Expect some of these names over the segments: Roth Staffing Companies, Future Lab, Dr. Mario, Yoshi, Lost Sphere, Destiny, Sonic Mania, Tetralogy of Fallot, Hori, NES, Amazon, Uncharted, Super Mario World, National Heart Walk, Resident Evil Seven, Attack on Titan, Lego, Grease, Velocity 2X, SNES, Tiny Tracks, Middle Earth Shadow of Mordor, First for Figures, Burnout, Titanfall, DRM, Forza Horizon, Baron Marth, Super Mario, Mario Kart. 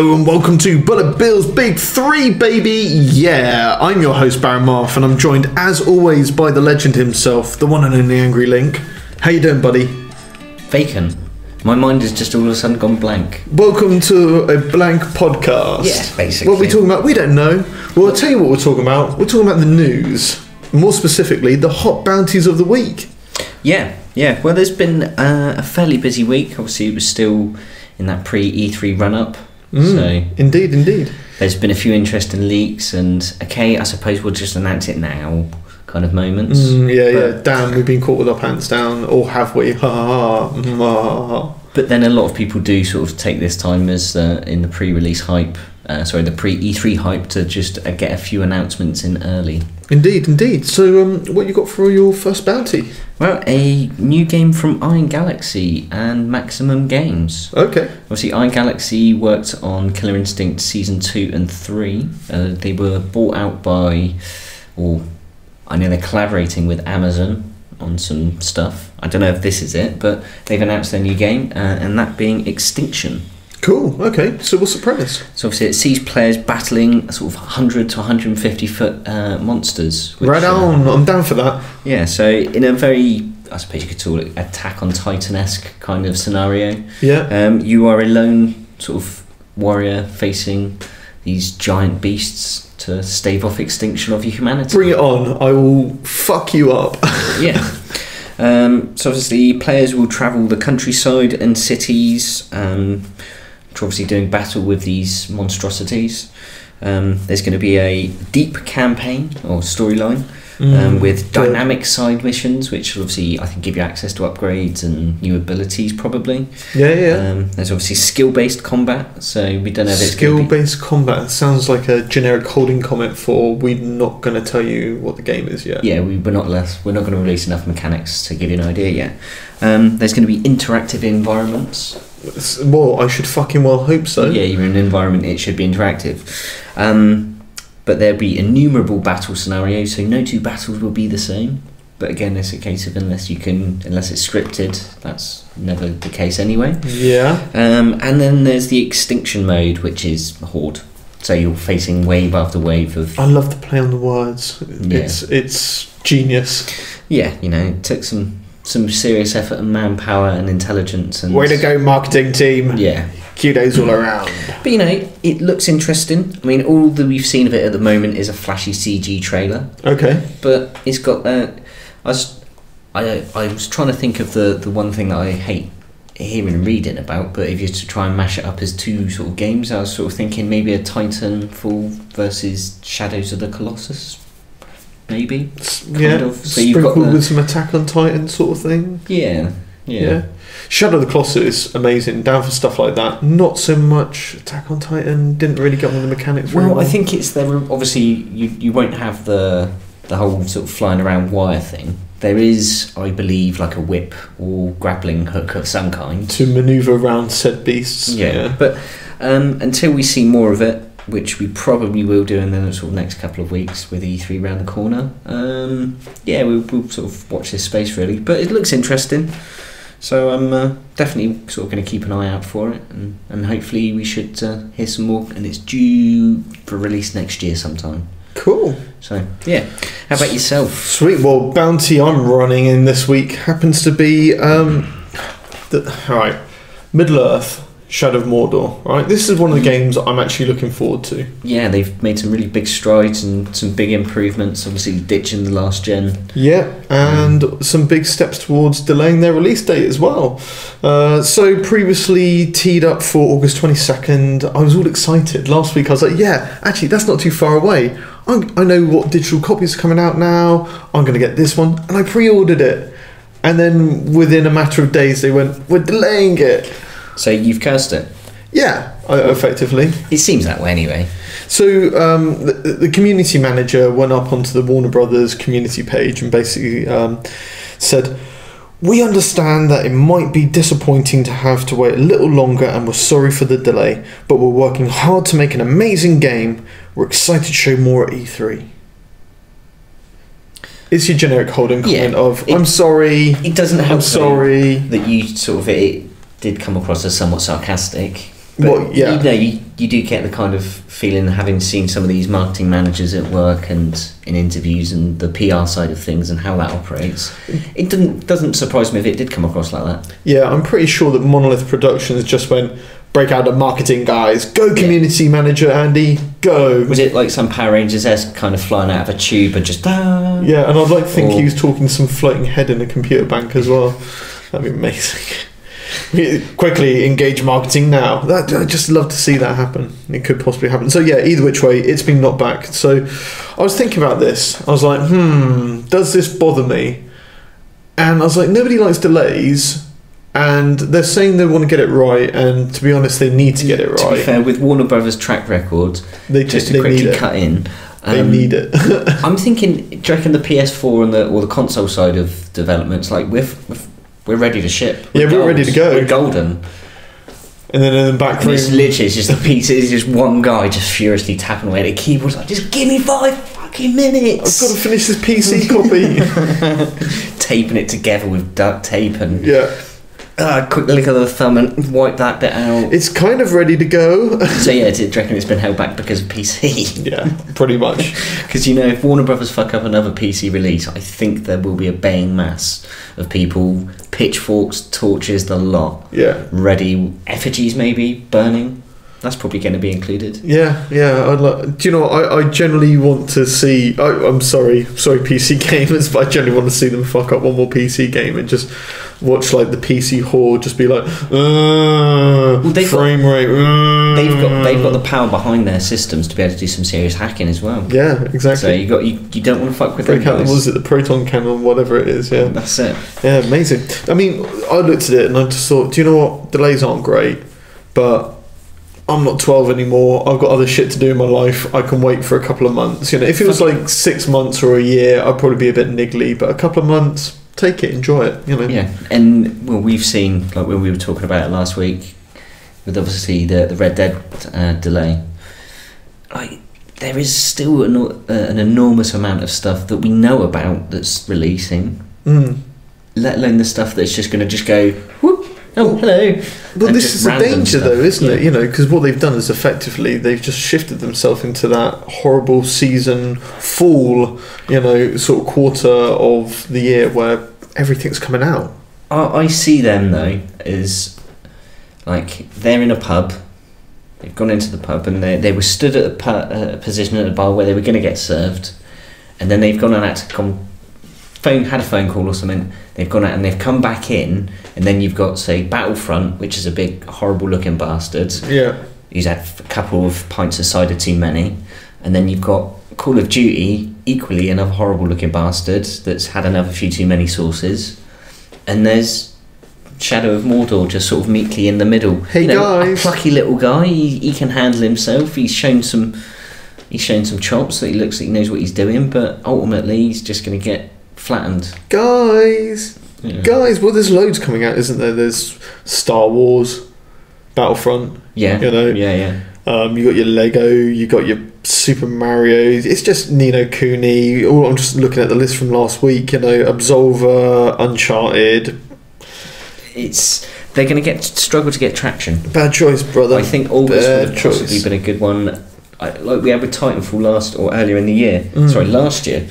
Hello and welcome to Bullet Bill's Big 3, baby! Yeah, I'm your host Baron Marth and I'm joined as always by the legend himself, the one and only Angry Link. How you doing, buddy? Bacon. My mind has just all of a sudden gone blank. Welcome to a blank podcast. Yeah, basically. What are we talking about? We don't know. Well, I'll tell you what we're talking about. We're talking about the news. More specifically, the hot bounties of the week. Yeah. Well, there's been a fairly busy week. Obviously, it was still in that pre-E3 run-up. So indeed. There's been a few interesting leaks and okay, I suppose we'll just announce it now kind of moments. Yeah. Damn, we've been caught with our pants down, or have we? But then a lot of people do sort of take this time as in the pre-release hype. The pre-E3 hype to just get a few announcements in early. Indeed. So what you got for your first bounty? Well, a new game from Iron Galaxy and Maximum Games. Okay. Obviously, Iron Galaxy worked on Killer Instinct Season 2 and 3. They were bought out by... or I know they're collaborating with Amazon on some stuff. I don't know if this is it, but they've announced their new game, and that being Extinction. Cool, okay. So what's the premise? So obviously it sees players battling sort of 100 to 150 foot monsters. Which, right on, I'm down for that. Yeah, so in a very, I suppose you could call it Attack on Titan-esque kind of scenario. Yeah. You are a lone sort of warrior facing these giant beasts to stave off extinction of your humanity. Bring it on, I will fuck you up. Yeah. So obviously players will travel the countryside and cities, obviously doing battle with these monstrosities. There's going to be a deep campaign or storyline with dynamic side missions, which obviously I think give you access to upgrades and new abilities probably. Yeah. There's obviously skill-based combat, so we don't know if it's skill-based combat sounds like a generic holding comment for we're not going to tell you what the game is yet. Yeah, we're not going to release enough mechanics to give you an idea yet. There's going to be interactive environments. Well, I should fucking well hope so. Yeah, you're in an environment, it should be interactive. But there'll be innumerable battle scenarios, so no two battles will be the same. But again, it's a case of unless it's scripted, that's never the case anyway. Yeah. And then there's the extinction mode, which is horde. So you're facing wave after wave of... I love the play on the words. Yeah. It's genius. Yeah, it took some serious effort and manpower and intelligence. And way to go, marketing team. Yeah. Kudos all around. But it looks interesting. I mean, all that we've seen of it at the moment is a flashy CG trailer. Okay. But it's got that... I was trying to think of the one thing that I hate hearing and reading about, but if you were to try and mash it up as two sort of games, I was sort of thinking maybe a Titanfall versus Shadows of the Colossus. Maybe. Kind of. So you've got with some Attack on Titan sort of thing. Yeah. Shadow of the Colossus is amazing, down for stuff like that. Not so much Attack on Titan, didn't really get on the mechanics very well. I think it's there. Obviously you won't have the whole sort of flying around wire thing. There is, I believe, like a whip or grappling hook of some kind to manoeuvre around said beasts. Yeah. But until we see more of it, which we probably will do in the sort of next couple of weeks with E3 round the corner. We'll sort of watch this space really, but it looks interesting. So I'm definitely sort of going to keep an eye out for it, and hopefully we should hear some more. And it's due for release next year sometime. Cool. So yeah, how about yourself? Sweet. Well, bounty I'm running in this week happens to be Middle Earth Shadow of Mordor. Right, this is one of the games I'm actually looking forward to. Yeah, they've made some really big strides and some big improvements, obviously ditching the last gen. Yeah, and some big steps towards delaying their release date as well. So previously teed up for August 22nd, I was all excited. Last week I was like, yeah, actually that's not too far away. I know what digital copies are coming out now, I'm going to get this one, and I pre-ordered it. And then within a matter of days they went, we're delaying it. So you've cursed it? Yeah, effectively. It seems that way anyway. So the community manager went up onto the Warner Brothers community page and basically said, "We understand that it might be disappointing to have to wait a little longer and we're sorry for the delay, but we're working hard to make an amazing game. We're excited to show more at E3." It's your generic holding comment of, I'm sorry. It doesn't help. I'm sorry. That you sort of... It did come across as somewhat sarcastic. But well, yeah. You know, you do get the kind of feeling, having seen some of these marketing managers at work and in interviews and the PR side of things and how that operates. It doesn't surprise me if it did come across like that. Yeah, I'm pretty sure that Monolith Productions just went, break out the marketing guys, go community manager Andy, go. Was it like some Power Rangers-esque kind of flying out of a tube and just... Ah, yeah, and I'd like to think he was talking to some floating head in a computer bank as well. That'd be amazing. Quickly engage marketing now. That, I'd just love to see that happen. It could possibly happen. So yeah, either which way, it's been knocked back. So I was thinking about this. I was like, does this bother me? And I was like, nobody likes delays. And they're saying they want to get it right, and to be honest, they need to get it right. To be fair, with Warner Brothers' track record, they need it. I'm thinking, do you reckon the PS4 and the console side of developments, like we're ready to ship? We're ready to go. We're golden. And then in the back room, it's just a piece. It's just one guy just furiously tapping away at the keyboard, like, just give me 5 fucking minutes. I've got to finish this PC copy. Taping it together with duct tape and quick lick of the thumb and wipe that bit out. It's kind of ready to go. So yeah, do you reckon it's been held back because of PC? Yeah, pretty much. Because you know, if Warner Brothers fuck up another PC release, I think there will be a baying mass of people, pitchforks, torches, the lot. Yeah. Ready, effigies maybe, burning. That's probably going to be included. Yeah, yeah. I'd like, do you know, I generally want to see... I'm sorry PC gamers, but I generally want to see them fuck up one more PC game and just watch like the PC horde just be like, they've got the power behind their systems to be able to do some serious hacking as well. Yeah, exactly. So you don't want to fuck with them guys. What was it, the proton cannon, whatever it is? Yeah, that's it. Yeah, amazing. I mean, I looked at it and I just thought, do you know what? Delays aren't great, but I'm not 12 anymore. I've got other shit to do in my life. I can wait for a couple of months. You know, if it was like 6 months or a year, I'd probably be a bit niggly. But a couple of months, take it, enjoy it. You know. Yeah, and well, we've seen, like when we were talking about it last week, with obviously the Red Dead delay. Like there is still an enormous amount of stuff that we know about that's releasing. Mm. Let alone the stuff that's just going to just go whoop. Oh, hello. Well, this is the danger, though, isn't it? You know, because what they've done is effectively they've just shifted themselves into that horrible season, fall, you know, sort of quarter of the year where everything's coming out. I see them, though, as like they're in a pub. They've gone into the pub and they were stood at a position at a bar where they were going to get served. And then they've gone and had a phone call or something. They've gone out and they've come back in, and then you've got, say, Battlefront, which is a big horrible looking bastard. Yeah, he's had a couple of pints of cider too many. And then you've got Call of Duty, equally another horrible looking bastard that's had another few too many sauces. And there's Shadow of Mordor, just sort of meekly in the middle. Hey, you know, guys, a plucky little guy. He can handle himself. He's shown some chops, that he looks like he knows what he's doing, but ultimately he's just going to get flattened. Guys, well, there's loads coming out, isn't there? There's Star Wars Battlefront, you got your Lego, you got your Super Mario, it's just Ni No Kuni. I'm just looking at the list from last week, you know, Absolver, Uncharted. They're going to struggle to get traction. Bad choice, brother. I think August would have possibly been a good one, like we had with Titanfall last year.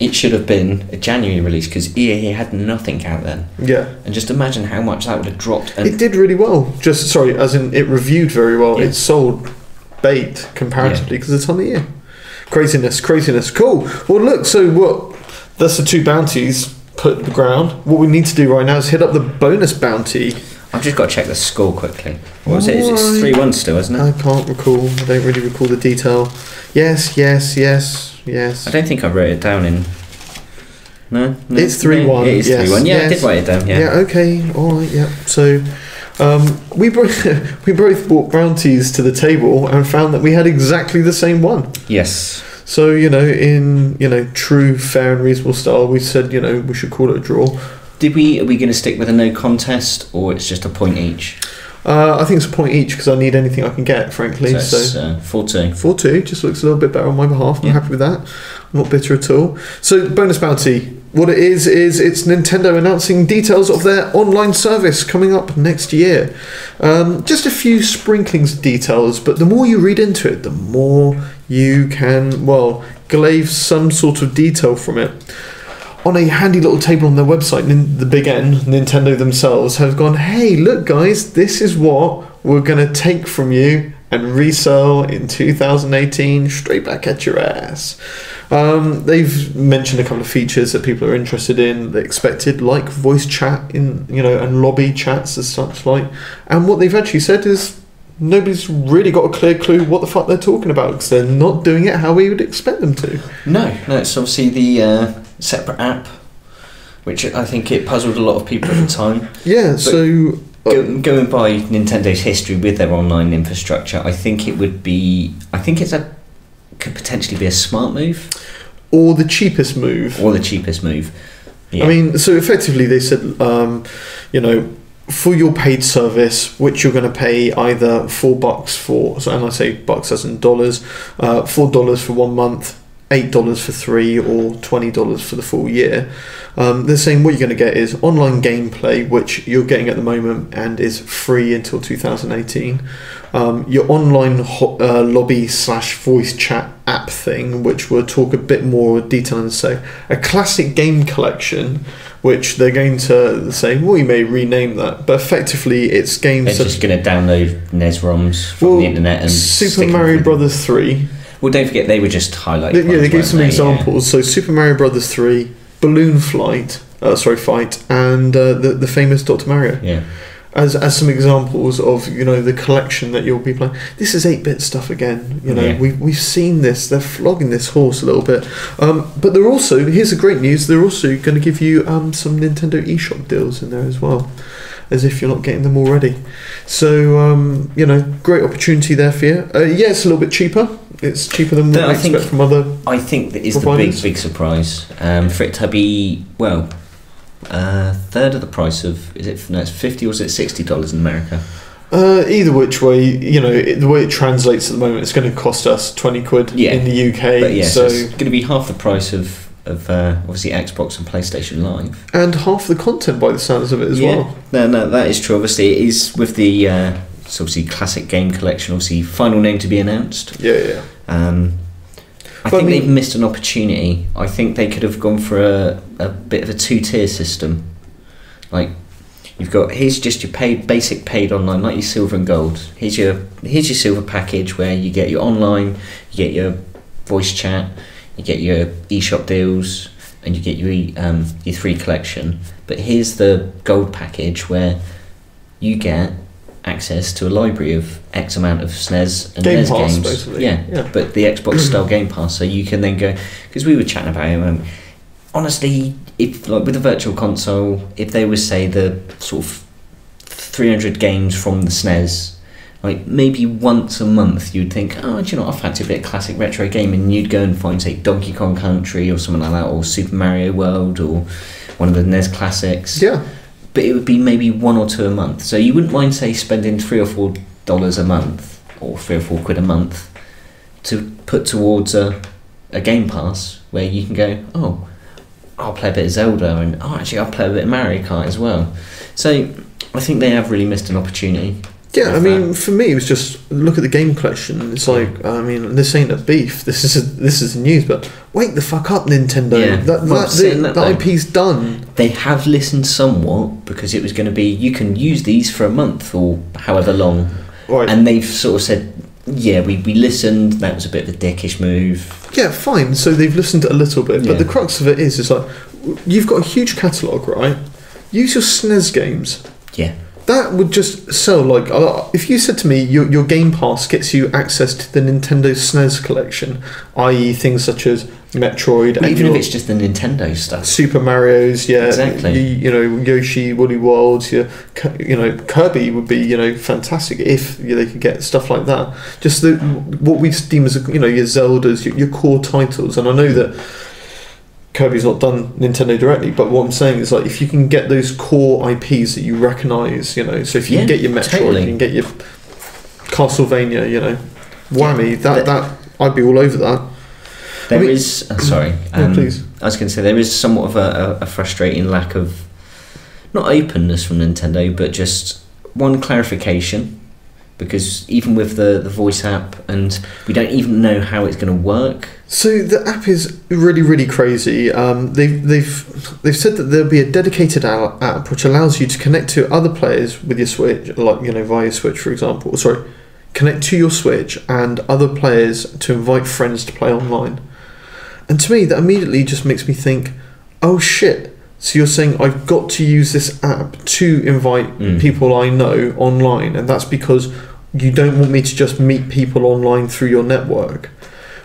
It should have been a January release because EA had nothing out then. Yeah. And just imagine how much that would have dropped. And it did really well. It reviewed very well. Yeah. It sold bait comparatively because it's on the year. Craziness. Cool. Well, look, so what? That's the two bounties put in the ground. What we need to do right now is hit up the bonus bounty. I've just got to check the score quickly. What was it? It's 3-1 still, isn't it? I can't recall. I don't really recall the detail. Yes. I don't think I wrote it down in... No, it's 3-1. It is 3-1. Yeah, I did write it down. Yeah, okay. All right, yeah. So we both brought bounties to the table and found that we had exactly the same one. Yes. So, you know, in, you know, true, fair and reasonable style, we said, you know, we should call it a draw. Are we going to stick with a no contest, or it's just a point each? I think it's a point each because I need anything I can get, frankly. So, so 4-2. 4-2 just looks a little bit better on my behalf. I'm happy with that. I'm not bitter at all. So, bonus bounty. What it is it's Nintendo announcing details of their online service coming up next year. Just a few sprinklings of details, but the more you read into it, the more you can, well, glaive some sort of detail from it. On a handy little table on their website, the big N, Nintendo themselves, have gone, hey, look guys, this is what we're going to take from you and resell in 2018 straight back at your ass. They've mentioned a couple of features that people are interested in, they expected, like voice chat in, you know, and lobby chats and such like. And what they've actually said is nobody's really got a clear clue what the fuck they're talking about because they're not doing it how we would expect them to. No, it's obviously the separate app, which I think it puzzled a lot of people at the time. Yeah, but so... going by Nintendo's history with their online infrastructure, I think it would be... I think it's a... could potentially be a smart move. Or the cheapest move. Yeah. I mean, so effectively they said, you know, for your paid service, which you're going to pay either $4 for, and I say bucks as in dollars, $4 for 1 month, $8 for 3, or $20 for the full year. They're saying what you're going to get is online gameplay, which you're getting at the moment and is free until 2018. Your online lobby/voice chat app thing, which we'll talk a bit more detail and say. A classic game collection, which they're going to say, well, you may rename that, but effectively it's games... They're just going to download NES ROMs from the internet and... Super Mario Brothers 3... Well, don't forget, they were just highlighted. Yeah, they gave some examples. Yeah. So, Super Mario Brothers 3, Balloon Fight, and the famous Dr. Mario. Yeah. As some examples of, you know, the collection that you'll be playing. This is 8-bit stuff again. You know, we've seen this. They're flogging this horse a little bit. But they're also, here's the great news, they're also going to give you some Nintendo eShop deals in there as well, as if you're not getting them already. So, you know, great opportunity there for you. Yeah, it's a little bit cheaper. It's cheaper than what I expect from other. I think that is providers. The big surprise for it to be a third of the price of it's $50 or is it $60 in America? Either which way, you know, the way it translates at the moment, it's going to cost us 20 quid in the UK. But so it's going to be half the price of obviously Xbox and PlayStation Live, and half the content by the sounds of it as well. No, that is true. Obviously, it is with the. It's obviously classic game collection, obviously final name to be announced. I think they've missed an opportunity. I think they could have gone for a bit of a two-tier system. Like, you've got, here's just your basic paid online, like your silver and gold. Here's your silver package where you get your online, you get your voice chat, you get your eShop deals, and you get your 3 collection. But here's the gold package where you get access to a library of X amount of SNES and NES games, basically. But the Xbox style Game Pass, so you can then go, because we were chatting about it, and honestly, if like with a virtual console, if they were say the sort of 300 games from the SNES, like maybe once a month you'd think, oh, do you know what? I fancy a bit of classic retro gaming, and you'd go and find say Donkey Kong Country or something like that, or Super Mario World or one of the NES classics. Yeah. But it would be maybe 1 or 2 a month, so you wouldn't mind say spending $3 or $4 a month or £3 or £4 a month to put towards a Game Pass where you can go, oh, I'll play a bit of Zelda, and oh, actually I'll play a bit of Mario Kart as well. So I think they have really missed an opportunity. Yeah, I mean, for me, it was just look at the game collection. It's like, I mean, this ain't a beef. This is news, but wake the fuck up, Nintendo. Yeah, that IP's done. They have listened somewhat because it was going to be you can use these for a month or however long, right. And they've sort of said, yeah, we listened. That was a bit of a dickish move. Yeah, fine. So they've listened a little bit, but the crux of it is, it's like you've got a huge catalogue, right? Use your SNES games. Yeah. That would just sell, like, if you said to me, your Game Pass gets you access to the Nintendo SNES collection, i.e. things such as Metroid. Even if it's just the Nintendo stuff. Super Mario's, yeah. Exactly. You know, Yoshi, Woolly Worlds, you know, Kirby would be, you know, fantastic if they could get stuff like that. Just what we deem as, you know, your Zeldas, your core titles. And I know that Kirby's not done Nintendo directly, but what I'm saying is, like, if you can get those core IPs that you recognise, you know, so if you can get your Metroid, you can get your Castlevania, you know, that I'd be all over that. There is, sorry, please. I was going to say there is somewhat of a frustrating lack of, not openness from Nintendo, but just one clarification, because even with the voice app, and we don't even know how it's going to work. So the app is really, really crazy. They've said that there'll be a dedicated app which allows you to connect to other players with your Switch, like, you know, via your Switch, for example. Sorry, connect to your Switch and other players to invite friends to play online. And to me, that immediately just makes me think, oh shit, so you're saying I've got to use this app to invite people I know online, and that's because you don't want me to just meet people online through your network.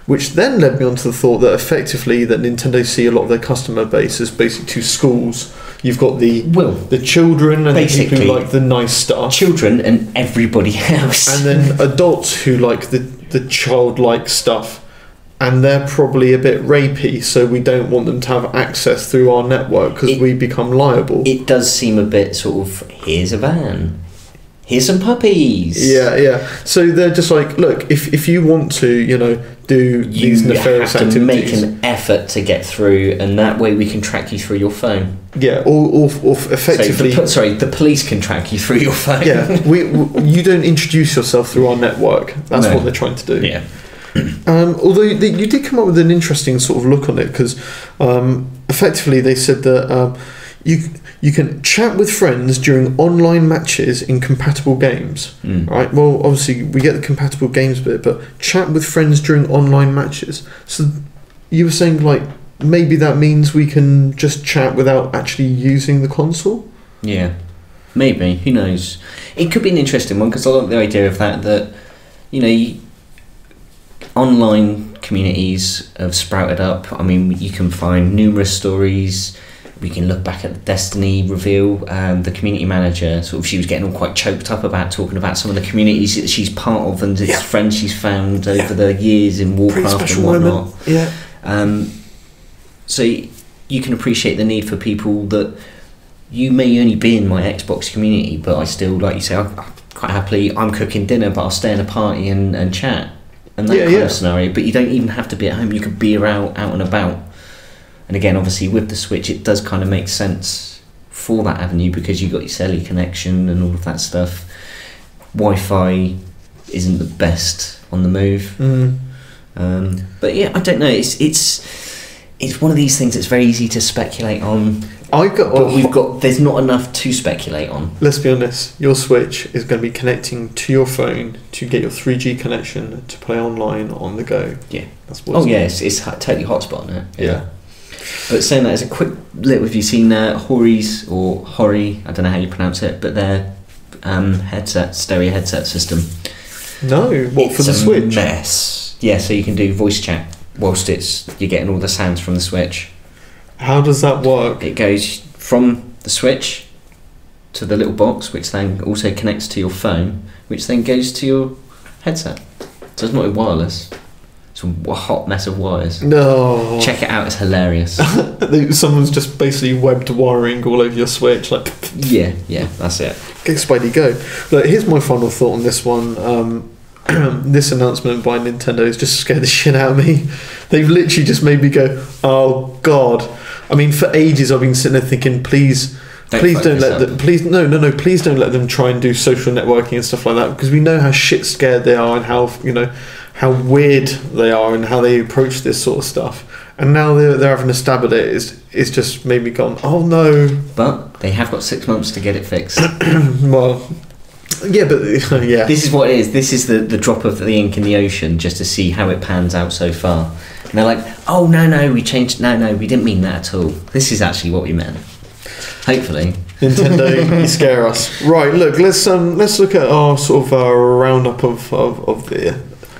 Which then led me on to the thought that effectively that Nintendo see a lot of their customer base as basically two schools. You've got the children and the people who like the nice stuff. Children and everybody else. And then adults who like the childlike stuff. And they're probably a bit rapey, so we don't want them to have access through our network because we become liable. It does seem a bit sort of, here's a van, here's some puppies. Yeah, yeah. So they're just like, look, if you want to, you know, do these nefarious activities, you have to make an effort to get through, and that way we can track you through your phone. Yeah, or effectively, so the police can track you through your phone. Yeah, you don't introduce yourself through our network. That's what they're trying to do. Yeah. Although you did come up with an interesting sort of look on it, because effectively they said that you can chat with friends during online matches in compatible games. Right? Well, obviously we get the compatible games bit, but chat with friends during online matches. So you were saying, like, maybe that means we can just chat without actually using the console? Yeah, maybe. Who knows? It could be an interesting one, because I like the idea of that you know, online communities have sprouted up. I mean, you can find numerous stories. We can look back at the Destiny reveal, and the community manager, sort of, she was getting all quite choked up about talking about some of the communities that she's part of and the friends she's found over the years in Warcraft and whatnot. Yeah. So you can appreciate the need for people that you may only be in my Xbox community, but I still, like you say, I quite happily, I'm cooking dinner, but I'll stay in a party and chat. And that kind of scenario, but you don't even have to be at home. You could be out and about. And again, obviously, with the Switch, it does kind of make sense for that avenue, because you've got your cellular connection and all of that stuff. Wi-Fi isn't the best on the move, but yeah, I don't know. It's one of these things that's very easy to speculate on. There's not enough to speculate on. Let's be honest. Your Switch is going to be connecting to your phone to get your 3G connection to play online on the go. Yeah, that's what. It's totally hotspot now. Yeah. But saying that, as a quick little, have you seen Hori's or Hori? I don't know how you pronounce it, but their stereo headset system. No, what, for the Switch? Yes. Yeah, so you can do voice chat whilst you're getting all the sounds from the Switch. How does that work? It goes from the Switch to the little box, which then also connects to your phone, which then goes to your headset. So it's not wireless. It's a hot mess of wires. No. Check it out. It's hilarious. Someone's just basically webbed wiring all over your Switch. Like. Yeah, yeah, that's it. Go, Spidey, go. Look, here's my final thought on this one. This announcement by Nintendo has just scared the shit out of me. They've literally just made me go, oh God. I mean, for ages I've been sitting there thinking, please don't let them try and do social networking and stuff like that, because we know how shit scared they are and how, you know, how weird they are and how they approach this sort of stuff. And now they're having a stab at it. It's just made me go, oh no. But they have got 6 months to get it fixed. Well, yeah, but yeah, this is what it is. This is the drop of the ink in the ocean, just to see how it pans out so far. And they're like, oh no, we changed. No, we didn't mean that at all. This is actually what we meant. Hopefully, Nintendo, you scare us. Right, look, let's look at our sort of roundup of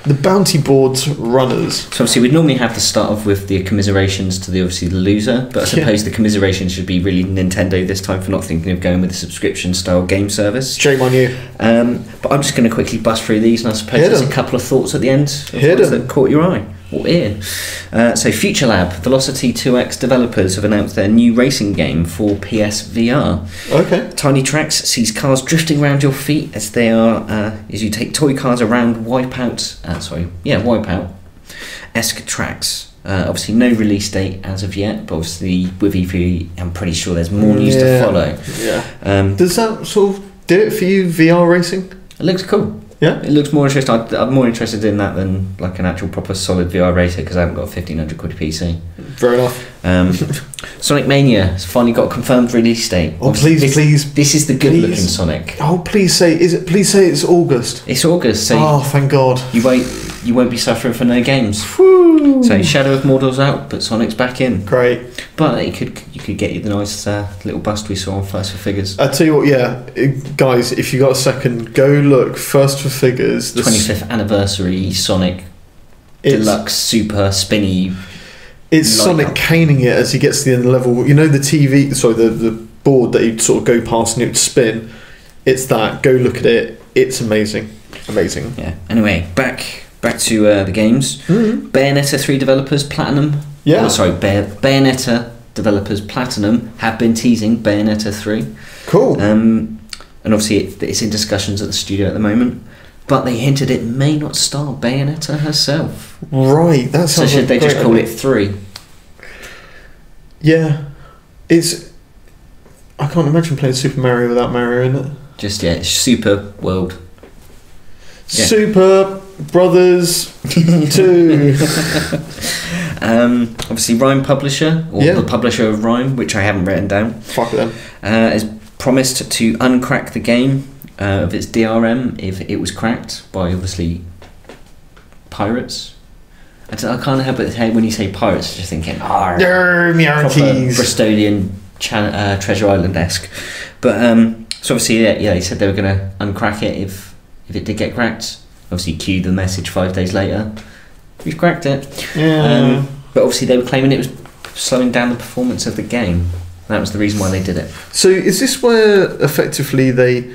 the bounty board's runners. So obviously, we'd normally have to start off with the commiserations to the loser, but I suppose the commiserations should be really Nintendo this time for not thinking of going with a subscription-style game service. Shame on you. But I'm just going to quickly bust through these, and I suppose there's a couple of thoughts at the end that caught your eye. Weird. So Future Lab, Velocity 2X developers have announced their new racing game for PSVR. Okay. Tiny Tracks sees cars drifting around your feet as they are as you take toy cars around Wipeout-esque tracks. Obviously, no release date as of yet, but obviously with E3, I'm pretty sure there's more news to follow. Yeah. Does that sort of do it for you, VR racing? It looks cool. Yeah, it looks more interesting. I'm more interested in that than like an actual proper solid VR racer because I haven't got a £1,500 PC. Fair enough. Sonic Mania has finally got a confirmed release date. Oh, obviously, please! This is the good-looking Sonic. Oh, please say Please say it's August. It's August. So oh, thank God! You won't be suffering for no games. Woo. So Shadow of Mordor's out, but Sonic's back in. Great. But you could get you the nice little bust we saw on First for Figures. I tell you what, yeah, guys, if you got a second, go look First for Figures. 25th anniversary Sonic Deluxe Super Spinny. It's Sonic caning it as he gets to the end of the level. You know the TV, sorry, the board that you'd sort of go past and it would spin. It's that. Go look at it. It's amazing, amazing. Yeah. Anyway, back to the games. Mm-hmm. Bayonetta 3 developers Platinum. Yeah. Oh, sorry, Bayonetta developers Platinum have been teasing Bayonetta 3. Cool. And obviously it's in discussions at the studio at the moment. But they hinted it may not star Bayonetta herself. Right, that sounds. So should they just call it 3? Yeah, I can't imagine playing Super Mario without Mario in it. Just yeah, it's Super World. Yeah. Super Brothers 2. Obviously, Rhyme publisher the publisher of Rhyme, which I haven't written down. Fuck them. Is promised to uncrack the game. Of its DRM if it was cracked by obviously pirates. I can't help but when you say pirates, just thinking Bristolian Treasure Island-esque. But so obviously they said they were going to uncrack it if it did get cracked. Obviously cued the message 5 days later, we've cracked it. Yeah. But obviously they were claiming it was slowing down the performance of the game. That was the reason why they did it. So is this where effectively they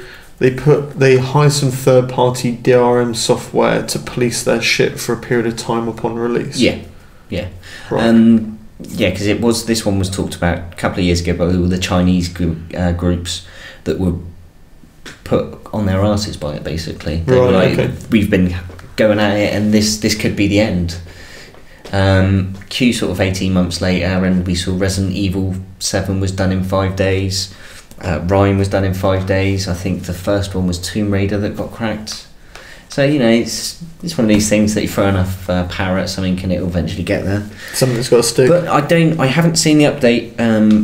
hire some third-party DRM software to police their shit for a period of time upon release? Yeah, yeah, right. Yeah, because this one was talked about a couple of years ago by all the Chinese groups that were put on their asses by it. Basically, they were like, we've been going at it, and this could be the end. Q sort of 18 months later, and we saw Resident Evil 7 was done in 5 days. Rhyme was done in 5 days. I think the first one was Tomb Raider that got cracked. So you know, it's one of these things that you throw enough power at something and it'll eventually get there. Something's got to stick. But I haven't seen the update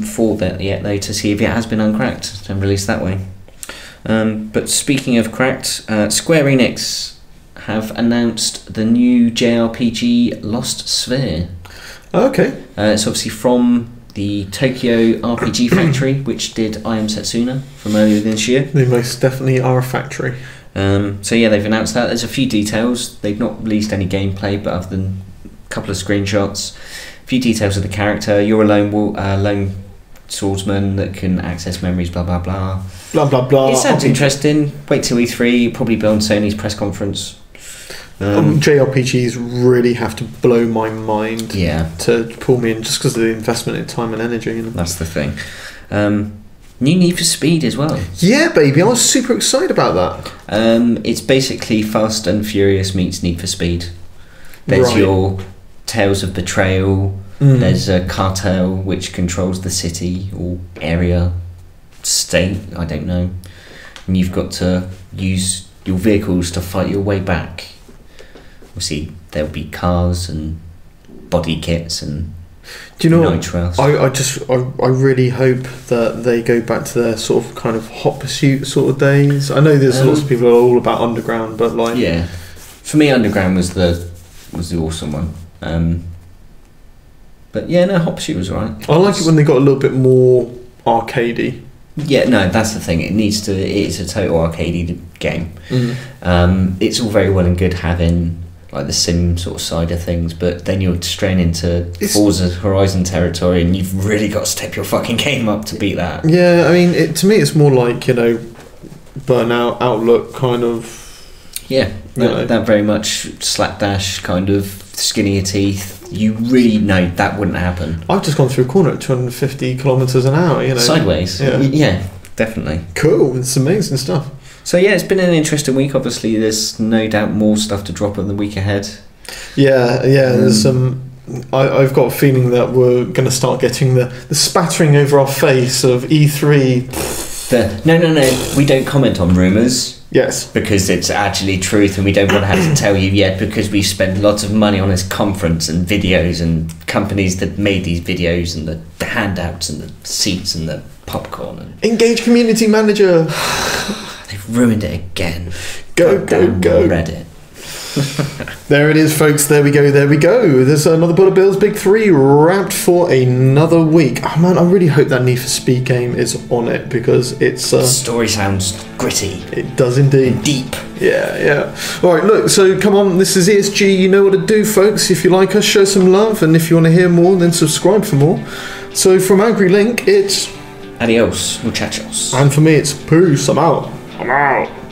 for that yet though, to see if it has been uncracked and released that way. But speaking of cracked, Square Enix have announced the new JRPG Lost Sphere. Okay. It's obviously from the Tokyo RPG Factory, which did I Am Setsuna from earlier this year. They most definitely are a factory. So yeah, they've announced that. There's a few details. They've not released any gameplay, but other than a couple of screenshots, a few details of the character. You're a lone swordsman that can access memories, blah, blah, blah. Blah, blah, blah. It sounds interesting. Wait till E3, probably be on Sony's press conference. JRPGs really have to blow my mind to pull me in, just because of the investment in time and energy, you know? That's the thing. New Need for Speed as well. Yeah, baby, I was super excited about that. It's basically Fast and Furious meets Need for Speed. There's your tales of betrayal. There's a cartel which controls the city or area, state, I don't know, and you've got to use your vehicles to fight your way back. Obviously, there'll be cars and body kits and nitro. I really hope that they go back to their sort of kind of Hot Pursuit sort of days. I know there's lots of people who are all about Underground, but like for me, Underground was the awesome one. But yeah, no, Hot Pursuit was alright. I like it when they got a little bit more arcadey. Yeah, no, that's the thing. It's a total arcadey game. It's all very well and good having like the sim sort of side of things, but then you're straying into Forza Horizon territory, and you've really got to step your fucking game up to beat that. Yeah, I mean, to me, it's more like, you know, Burnout, Outlook kind of. Yeah, that very much slapdash kind of skinnier teeth, you really know that wouldn't happen. I've just gone through a corner at 250 kilometres an hour, you know. Sideways. Yeah, yeah, definitely. Cool, it's amazing stuff. So yeah, it's been an interesting week. Obviously, there's no doubt more stuff to drop in the week ahead. Yeah, yeah, there's some... I've got a feeling that we're going to start getting the spattering over our face of E3. No, we don't comment on rumours. Yes. Because it's actually truth, and we don't want to have to tell you yet because we spent lots of money on this conference and videos and companies that made these videos and the handouts and the seats and the popcorn. And Engage Community Manager. They've ruined it again. Go. Reddit. There it is, folks. There we go. There's another Bullet Bill's Big 3 wrapped for another week. Oh man, I really hope that Need for Speed game is on it because it's the story sounds gritty. It does indeed. And deep. Yeah. Alright, look, so come on, this is ESG. You know what to do, folks. If you like us, show some love, and if you want to hear more, then subscribe for more. So from Angry Link, it's adios, muchachos. And for me, it's peace. I'm out.